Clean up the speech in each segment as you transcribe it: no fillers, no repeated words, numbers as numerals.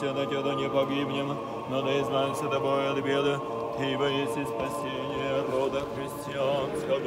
се на Тебя, да не погибнем, но да изгнаемся Тобой от беды, Ибо есть и спасение рода христианского.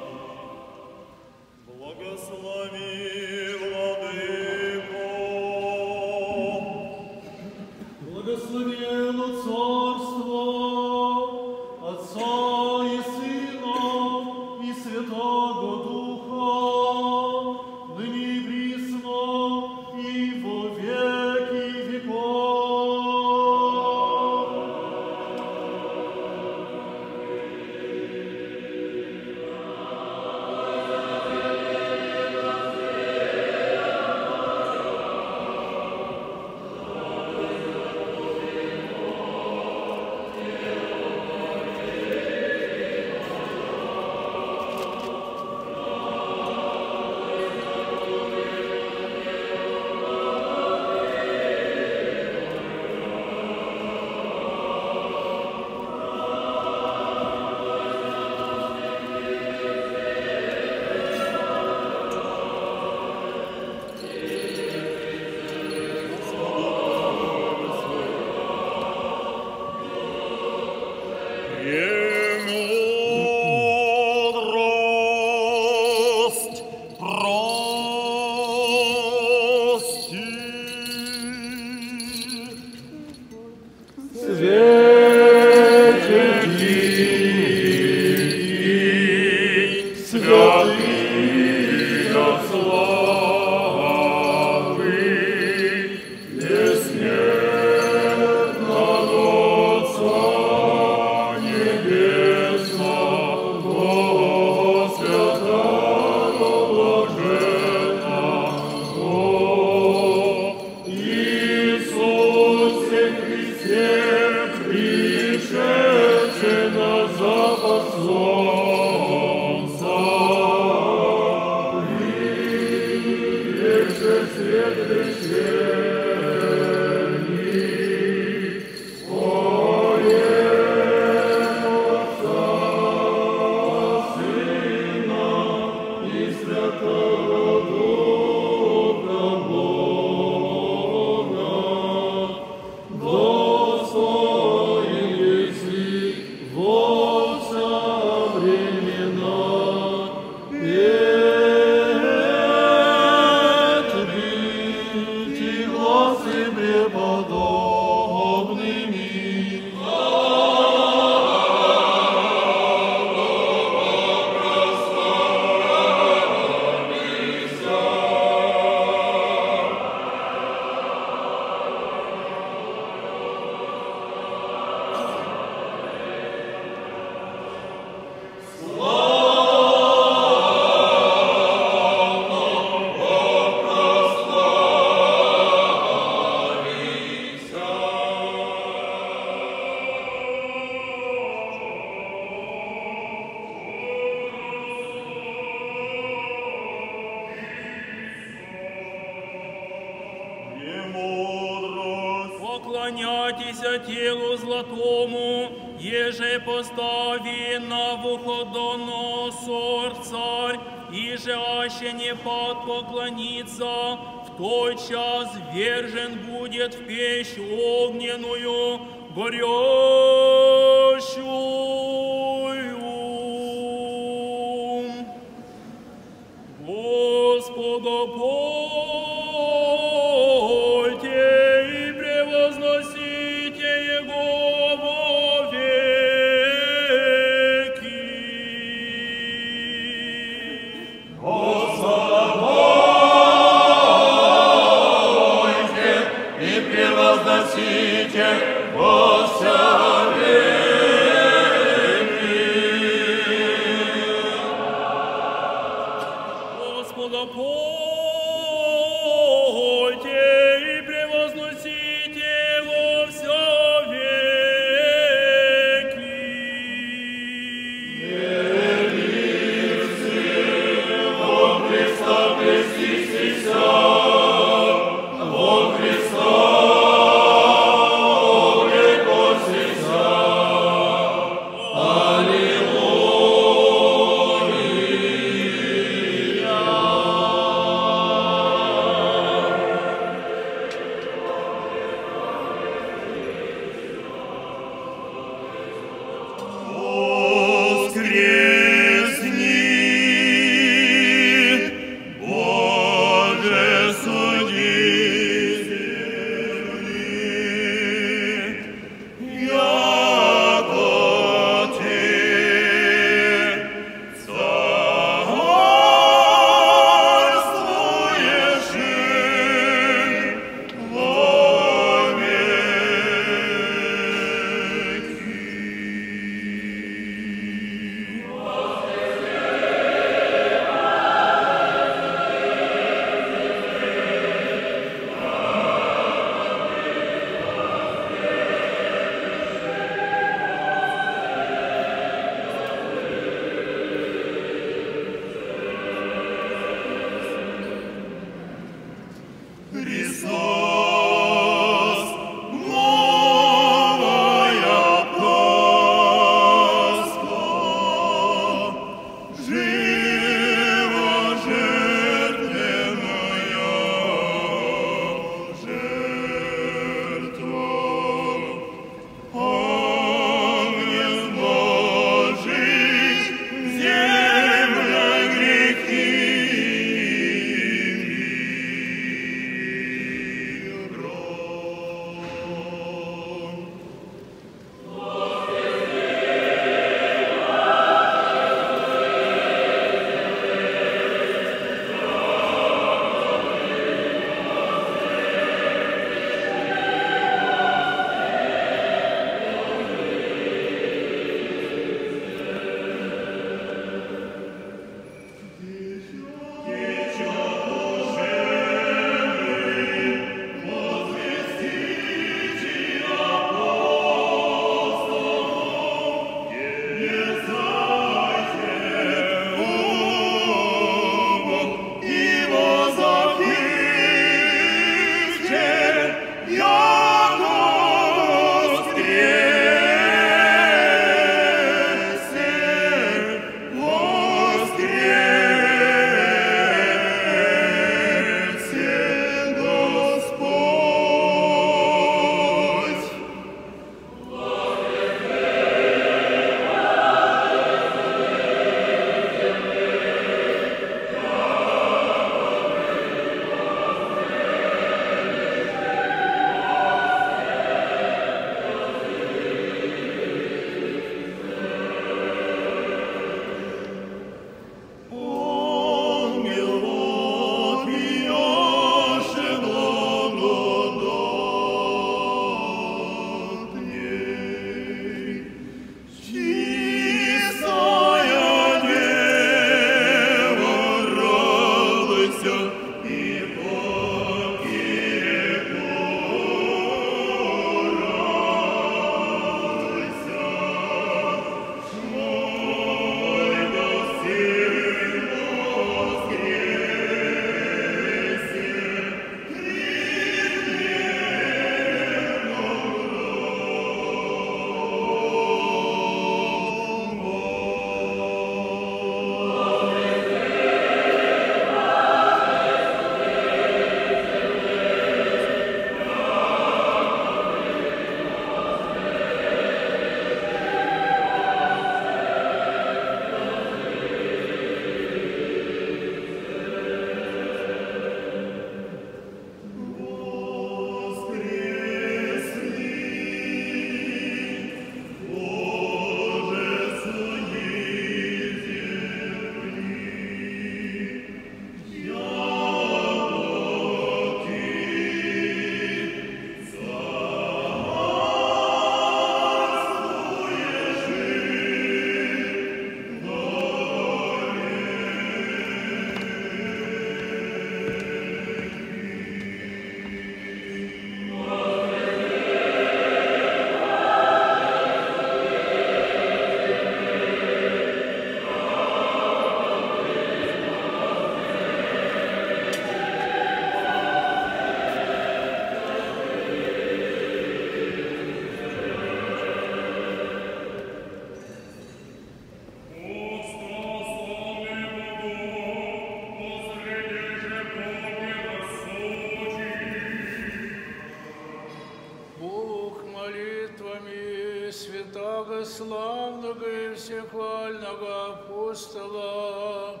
апостольного апостола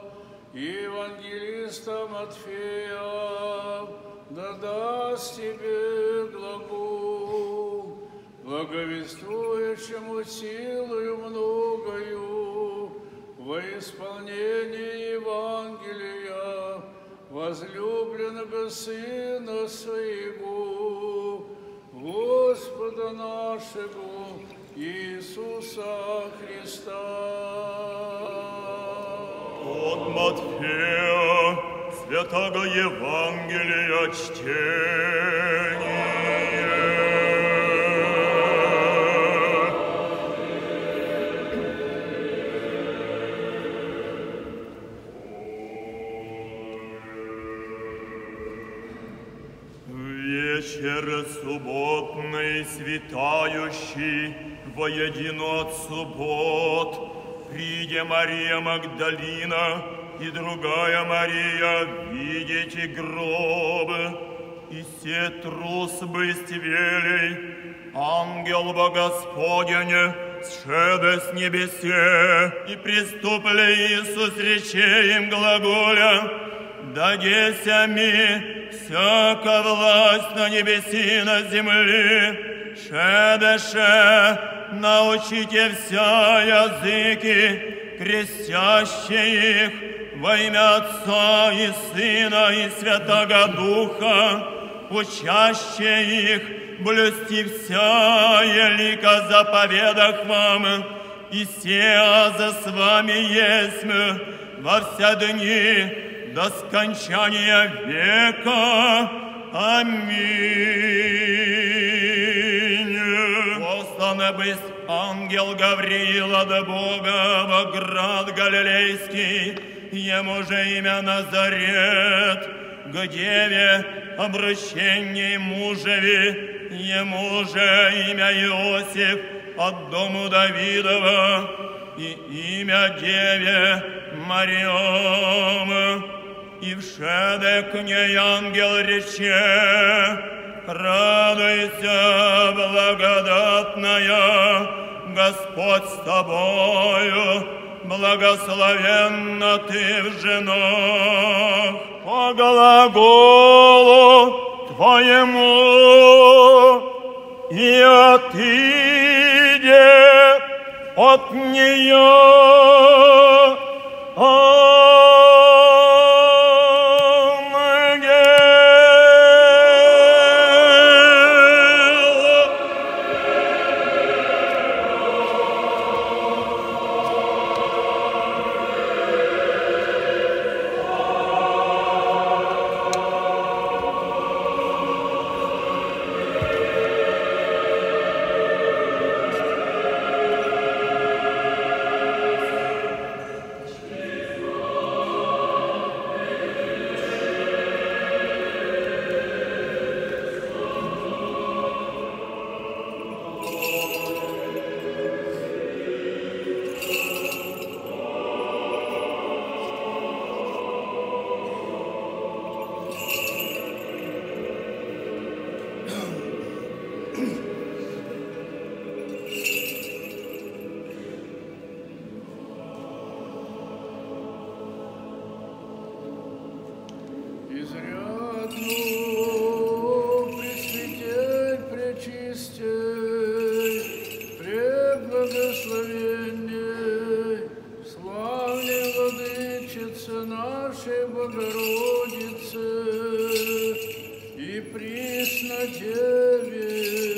и евангелиста Матфея, да даст тебе глагол, благовествующему силою многою во исполнении Евангелия возлюбленного Сына Своего, Господа нашего Иисуса Христа. От Матфея святого Евангелия чтение. Вечер субботный, светающий воедино от суббот, придя Мария Магдалина и другая Мария, видите гроб, и все трус быстивели, ангел бо Господень, сшебе с небесе, и приступле Иисус рече им глаголя, дадеся ми всяка власть на небеси и на земли, шебеше, научите все языки, крестящие их во имя Отца и Сына и Святого Духа, учащие их блюсти все велико заповедах вам, и сия за с вами есмь во все дни до скончания века. Аминь. Послан бысть ангел Гавриил от Бога во град Галилейский, ему же имя Назарет, к деве обращение мужеви, ему же имя Иосиф от дому Давидова, и имя деве Мариам. И вшеде к ней ангел рече, радуйся, благодатная, Господь с тобою, благословенна ты в женах. По глаголу твоему и отыде от нее. Богородице и преснодеве,